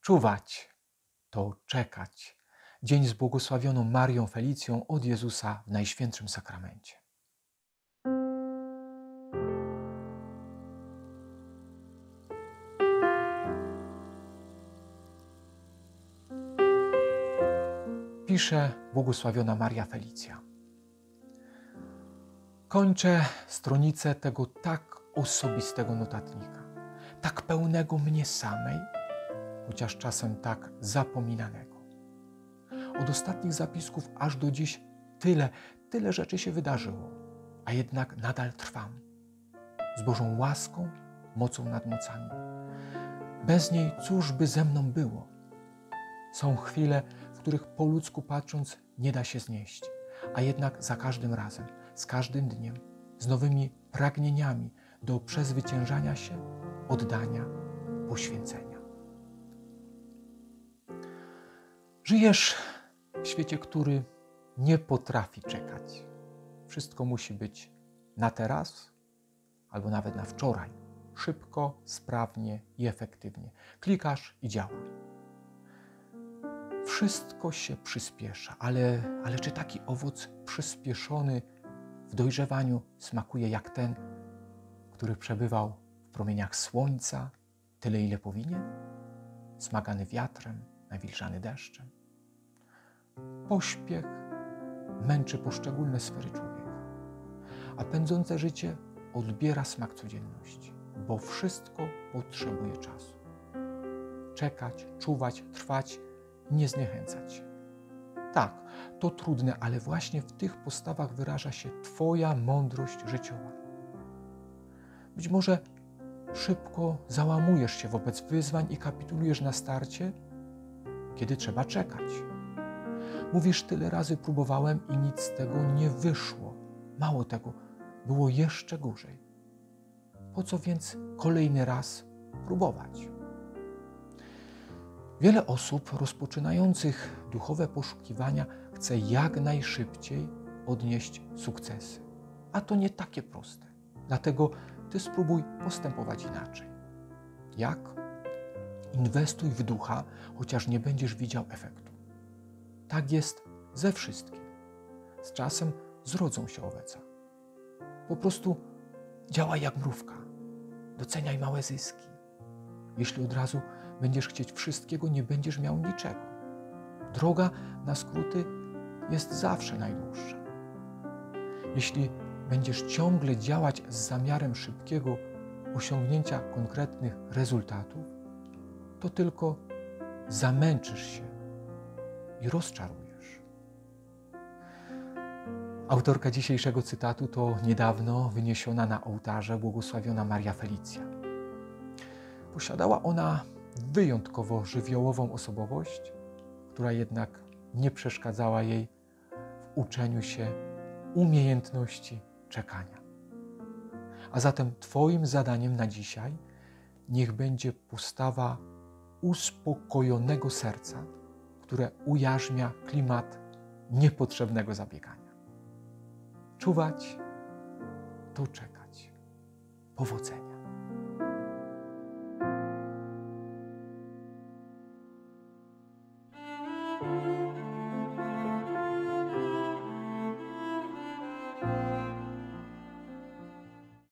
Czuwać to czekać. Dzień z błogosławioną Marią Felicją od Jezusa w Najświętszym Sakramencie. Pisze błogosławiona Maria Felicja. Kończę stronicę tego tak osobistego notatnika, tak pełnego mnie samej, chociaż czasem tak zapominanego. Od ostatnich zapisków aż do dziś tyle rzeczy się wydarzyło, a jednak nadal trwam. Z Bożą łaską, mocą nad mocami. Bez niej cóż by ze mną było? Są chwile, w których po ludzku patrząc nie da się znieść, a jednak za każdym razem, z każdym dniem, z nowymi pragnieniami do przezwyciężania się, oddania, poświęcenia. Żyjesz w świecie, który nie potrafi czekać. Wszystko musi być na teraz albo nawet na wczoraj. Szybko, sprawnie i efektywnie. Klikasz i działa. Wszystko się przyspiesza, ale czy taki owoc przyspieszony w dojrzewaniu smakuje jak ten, który przebywał w promieniach słońca tyle, ile powinien? Smagany wiatrem, nawilżany deszczem. Pośpiech męczy poszczególne sfery człowieka, a pędzące życie odbiera smak codzienności, bo wszystko potrzebuje czasu. Czekać, czuwać, trwać, nie zniechęcać się. Tak, to trudne, ale właśnie w tych postawach wyraża się Twoja mądrość życiowa. Być może szybko załamujesz się wobec wyzwań i kapitulujesz na starcie, kiedy trzeba czekać. Mówisz, tyle razy próbowałem i nic z tego nie wyszło. Mało tego, było jeszcze gorzej. Po co więc kolejny raz próbować? Wiele osób rozpoczynających duchowe poszukiwania chce jak najszybciej odnieść sukcesy. A to nie takie proste. Dlatego Ty spróbuj postępować inaczej. Jak? Inwestuj w ducha, chociaż nie będziesz widział efektu. Tak jest ze wszystkim. Z czasem zrodzą się owoce. Po prostu działaj jak mrówka. Doceniaj małe zyski. Jeśli od razu będziesz chcieć wszystkiego, nie będziesz miał niczego. Droga na skróty jest zawsze najdłuższa. Jeśli będziesz ciągle działać z zamiarem szybkiego osiągnięcia konkretnych rezultatów, to tylko zamęczysz się i rozczarujesz. Autorka dzisiejszego cytatu to niedawno wyniesiona na ołtarze błogosławiona Maria Felicja. Posiadała ona wyjątkowo żywiołową osobowość, która jednak nie przeszkadzała jej w uczeniu się umiejętności czekania. A zatem Twoim zadaniem na dzisiaj niech będzie postawa uspokojonego serca, które ujarzmia klimat niepotrzebnego zabiegania. Czuwać to czekać. Powodzenia.